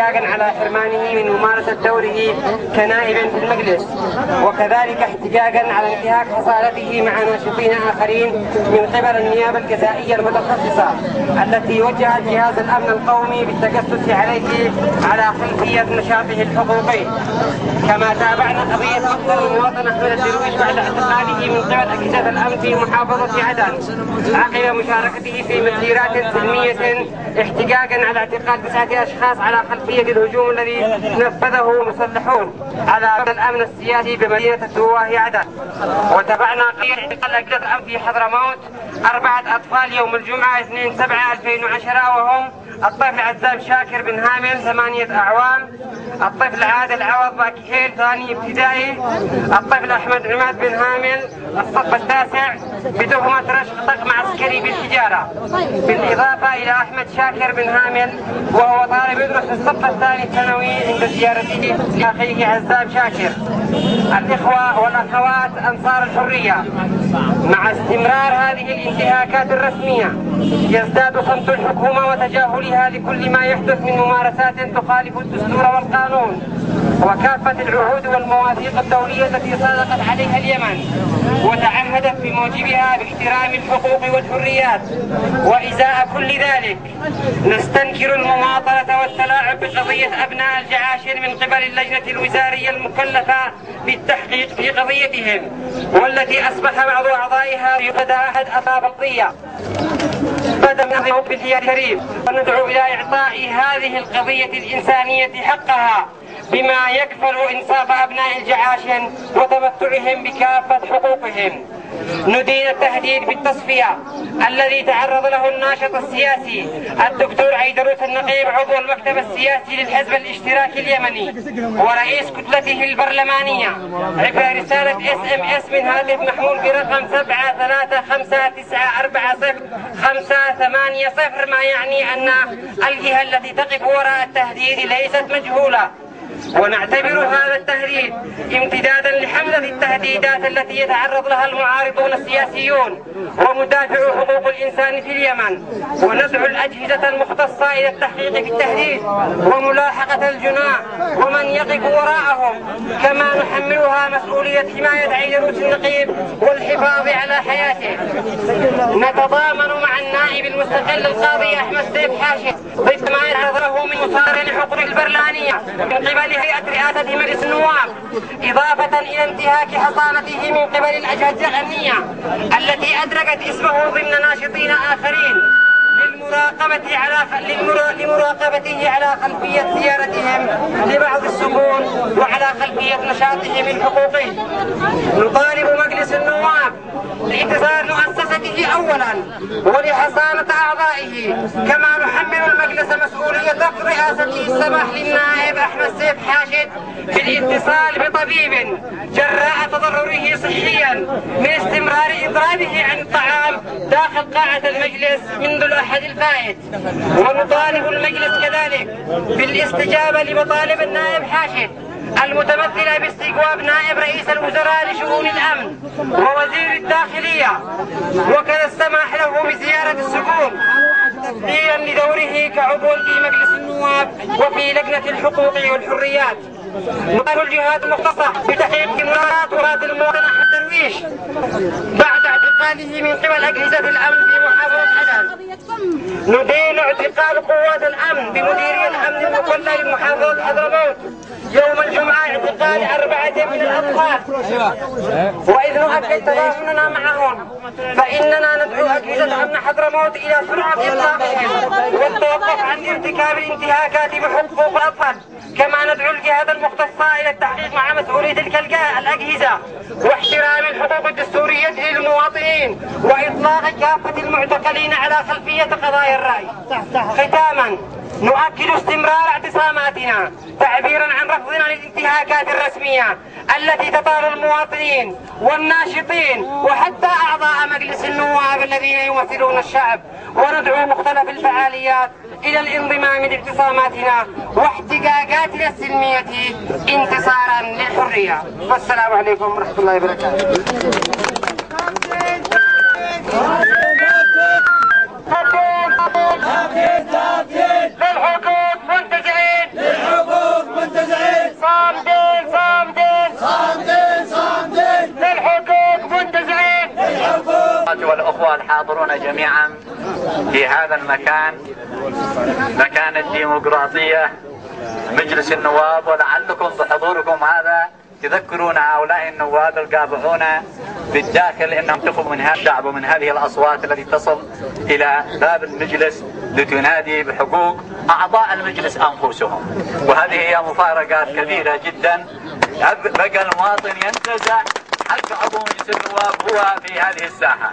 احتجاجا على حرمانه من ممارسة دوره كنائب في المجلس، وكذلك احتجاجا على انتهاك حصالته مع ناشطين آخرين من قبل النيابة الجزائية المتخصصة التي وجهت جهاز الأمن القومي بالتجسس عليه على خلفية نشاطه الحقوقي. كما تابعنا قضية مقتل المواطن أحمد الدرويش بعد اعتقاله من قبل أجهزة الأمن في محافظة عدن عقب مشاركته في مسيرات سلمية احتجاجا على اعتقال 9 أشخاص على خلفية الهجوم الذي نفذه المسلحون على الأمن السياسي بمدينة الدواهي عدن. وتابعنا قضية اعتقال أجهزة الأمن في حضرموت 4 أطفال يوم الجمعة 2/7/2010، وهم الطفل عزام شاكر بن هامل 8 أعوام، الطفل عادل عوض باكيهيل 2 ابتدائي، الطفل أحمد عماد بن هامل الصف 9 بتهمة رشق طقم عسكري بالحجارة، بالإضافة إلى أحمد شاكر بن هامل وهو طالب يدرس الصف 2 ثانوي عند زيارته لأخيه عزام شاكر. الإخوة والأخوات أنصار الحرية، مع استمرار هذه الانتهاكات الرسمية يزداد صمت الحكومة وتجاهلها لكل ما يحدث من ممارسات تخالف الدستور والقانون وكافة العهود والمواثيق الدولية التي صادقت عليها اليمن وتعهدت بموجبها باحترام الحقوق والحريات. وإزاء كل ذلك نستنكر المماطلة والتلاعب بقضية أبناء الجعاشن من قبل اللجنة الوزارية المكلفة بالتحقيق في قضيتهم، والتي أصبح بعض أعضائها يتعاهد أبابطية بدم حب الحياة الكريم. وندعو إلى إعطاء هذه القضية الإنسانية حقها بما يكفل إنصاف أبناء الجعاشن وتمتعهم بكافة حقوقهم. ندين التهديد بالتصفية الذي تعرض له الناشط السياسي الدكتور عيدروس النقيب عضو المكتب السياسي للحزب الاشتراكي اليمني ورئيس كتلته البرلمانية عبر رسالة SMS من هاتف محمول برقم 7359400580، ما يعني أن الجهة التي تقف وراء التهديد ليست مجهولة، ونعتبر هذا التهديد امتدادا لحملة التهديدات التي يتعرض لها المعارضون السياسيون ومدافعو حقوق الإنسان في اليمن. وندعو الأجهزة المختصة إلى التحقيق في التهديد وملاحقة الجناح ومن يقف وراءهم، كما نحملها مسؤولية حماية عيدروس النقيب والحفاظ على حياته. نتضامن مع النائب المستقل القاضي أحمد سيف حاشد ضد ما يتعرض له من مصارعة لحقوق البرلمانية من قبل هيئة رئاسة مجلس النواب، إضافة إلى انتهاك حصانته من قبل الأجهزة الأمنية التي أدركت اسمه ضمن ناشطين آخرين لمراقبته على خلفية زيارتهم لبعض السجون وعلى خلفية نشاطهم الحقوقي. نطالب مجلس النواب لإنتصار مؤسسته أولا ولحصانة أعضائه، كما نحمل المجلس مسؤولية رئاسته السماح للنائب أحمد سيف حاشد بالاتصال بطبيب جراء تضرره صحيا من استمرار إضرابه عن الطعام داخل قاعة المجلس منذ الأحد الفائت. ونطالب المجلس كذلك بالاستجابة لمطالب النائب حاشد المتمثلة باستجواب نائب رئيس الوزراء لشؤون الأمن ووزير الداخلية، وكذا السماح له بزيارة السجون تسليا لدوره كعضو في مجلس النواب وفي لجنة الحقوق والحريات. نطالب الجهات المختصة بتحقيق مراد المواطن أحمد درويش بعد اعتقاله من قبل أجهزة الأمن في محافظة عدن. ندين اعتقال قوات الأمن بمديرية الأمن المكلفة لمحافظة حضرموت يوم الجمعة اعتقال 4 من الأطفال. وإذ نؤكد تضامننا معهم فإننا ندعو أجهزة أمن حضرموت إلى سرعة إطلاقهم والتوقف عن ارتكاب الانتهاكات بحقوق الأطفال، كما ندعو الجهات المختصة إلى التحقيق مع مسؤولي تلك الأجهزة واحترام الحقوق الدستورية للمواطنين وإطلاق كافة المعتقلين على خلفية قضايا الرأي. ختاما نؤكد استمرار اعتصاماتنا تعبيرا عن رفضنا للانتهاكات الرسمية التي تطال المواطنين والناشطين وحتى أعضاء مجلس النواب الذين يمثلون الشعب. وندعو مختلف الفعاليات إلى الانضمام لاعتصاماتنا واحتجاجاتنا السلمية انتصارا للحرية. والسلام عليكم ورحمة الله وبركاته. للحقوق منتجعين. الحاضرون جميعا في هذا المكان، مكان الديمقراطية مجلس النواب، ولعلكم بحضوركم هذا تذكرون هؤلاء النواب القابعون بالداخل انهم تقوموا من هذا الشعب ومن هذه الاصوات التي تصل الى باب المجلس لتنادي بحقوق اعضاء المجلس انفسهم. وهذه هي مفارقات كبيره جدا، بقى المواطن ينتزع حق عضو مجلس النواب هو في هذه الساحه.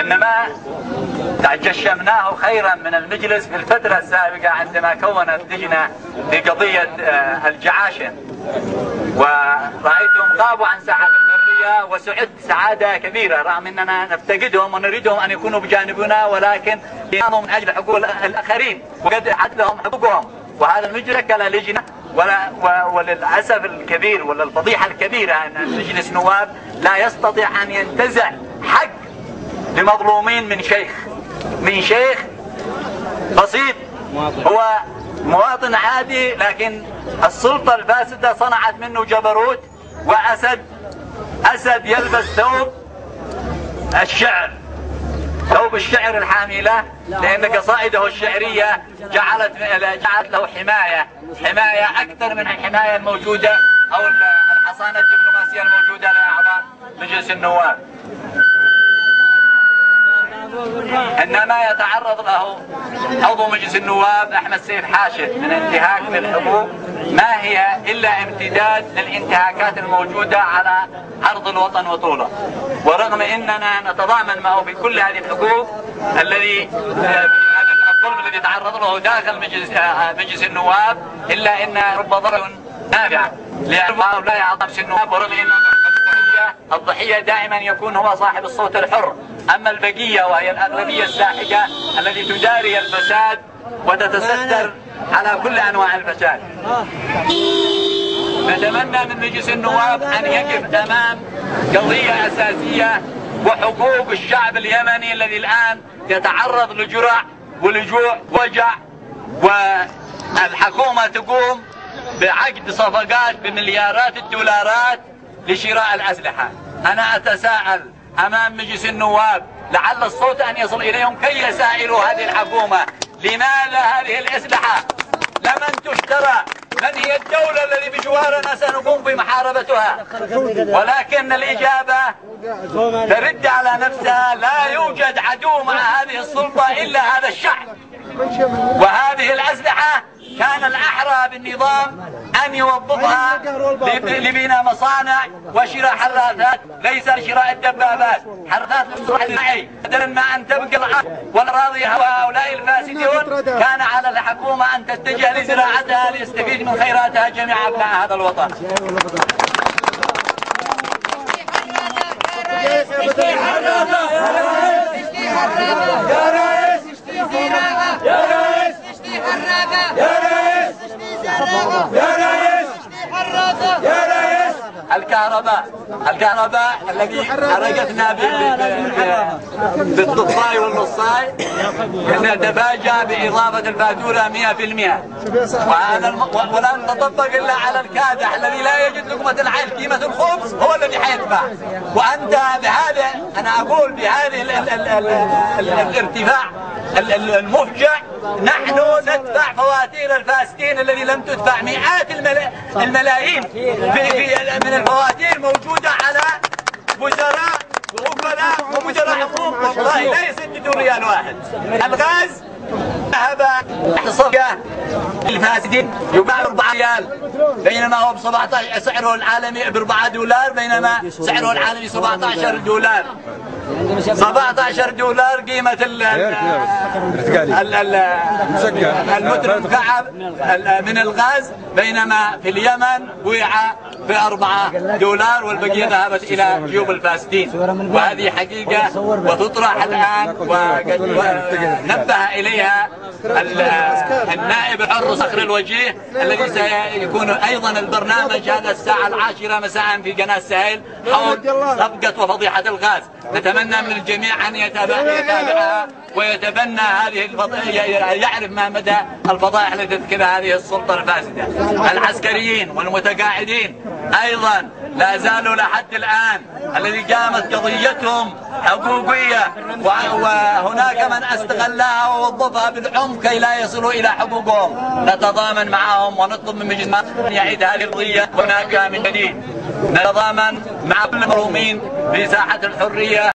انما تجشمناه خيرا من المجلس في الفتره السابقه عندما كونت لجنه لقضيه الجعاشن، ورايتهم غابوا عن ساحه الحريه، وسعدت سعاده كبيره رغم اننا نفتقدهم ونريدهم ان يكونوا بجانبنا، ولكن قاموا من اجل حقوق الاخرين وقد عد لهم حقوقهم. وهذا المجلس كلا لجنه، وللاسف الكبير وللفضيحه الكبيره ان مجلس نواب لا يستطيع ان ينتزع حق لمظلومين من شيخ بسيط هو مواطن عادي، لكن السلطة الفاسدة صنعت منه جبروت وأسد يلبس ثوب الشعر الحامي له، لأن قصائده الشعرية جعلت له حماية أكثر من الحماية الموجودة أو الحصانة الدبلوماسية الموجودة لأعضاء مجلس النواب. إنما يتعرض له عضو مجلس النواب أحمد سيف حاشد من انتهاك للحقوق، ما هي إلا امتداد للانتهاكات الموجودة على أرض الوطن وطوله. ورغم أننا نتضامن معه بكل هذه الحقوق الذي الظلم الذي تعرض له داخل مجلس النواب، إلا أن رب ضرر نافع لأن هؤلاء أعضاء مجلس النواب، ورغم أن الضحية دائما يكون هو صاحب الصوت الحر، أما البقية وهي الأغلبية الساحقة التي تداري الفساد وتتستر على كل أنواع الفساد. نتمنى من مجلس النواب أن يقف أمام قضية أساسية وحقوق الشعب اليمني الذي الآن يتعرض لجرع ولجوع وجع، والحكومة تقوم بعقد صفقات بمليارات الدولارات لشراء الأسلحة. أنا أتساءل أمام مجلس النواب لعل الصوت أن يصل إليهم كي يسائلوا هذه الحكومة لماذا هذه الأسلحة؟ لمن تشترى؟ من هي الدولة التي بجوارنا سنقوم بمحاربتها؟ ولكن الإجابة ترد على نفسها، لا يوجد عدو مع هذه السلطة إلا هذا الشعب، وهذه الأسلحة كان الأحرى بالنظام أن يوظفها لبناء مصانع وشراء حراثات، ليس لشراء الدبابات، حراثات للصراع المعي، بدلا ما أن تبقى الأرض والأراضي هؤلاء الفاسدون. كان على الحكومة أن تتجه لزراعتها ليستفيد من خيراتها جميع أبناء هذا الوطن. الكهرباء الذي حرقتنا بالطفاي والنصاي دباجة بإضافة الفاتورة 100%، ولا نتطبق إلا على الكادح الذي لا يجد لقمة العيش، قيمة الخبز هو الذي حيدفع. وأنت بهذا أنا أقول بهذه الارتفاع المفجع نحن ندفع فواتير الفاسدين الذي لم تدفع مئات الملايين من الفواتير موجودة على وزراء وعملاء ومدراء حقوق، والله لا يسددوا ريال واحد. الغاز ذهب صفقة الفاسدين يباع 4 ريال، بينما هو ب 17 سعره العالمي، ب 4 دولار، بينما سعره العالمي 17 دولار. 17 دولار قيمة المتر مكعب من الغاز، بينما في اليمن وقع ب 4 دولار والبقية ذهبت إلى جيوب الفاسدين. وهذه حقيقة وتطرح الآن ونبه إليها النائب الحر صخر الوجيه الذي سيكون أيضا البرنامج هذا الساعة 10 مساء في قناة السهيل حول طبقة وفضيحة الغاز. نتمنى من الجميع أن يتابعها ويتبنى هذه الفضائح، يعرف ما مدى الفضائح التي تذكرها هذه السلطة الفاسدة. العسكريين والمتقاعدين أيضا لا زالوا لحد الآن الذي قامت قضيتهم حقوقية، وهناك من استغلها ووظفها بالعمق كي لا يصلوا إلى حقوقهم. نتضامن معهم ونطلب من مجلس النواب أن يعيد هذه القضية هناك من جديد. نتضامن مع كل المظلومين في ساحة الحرية.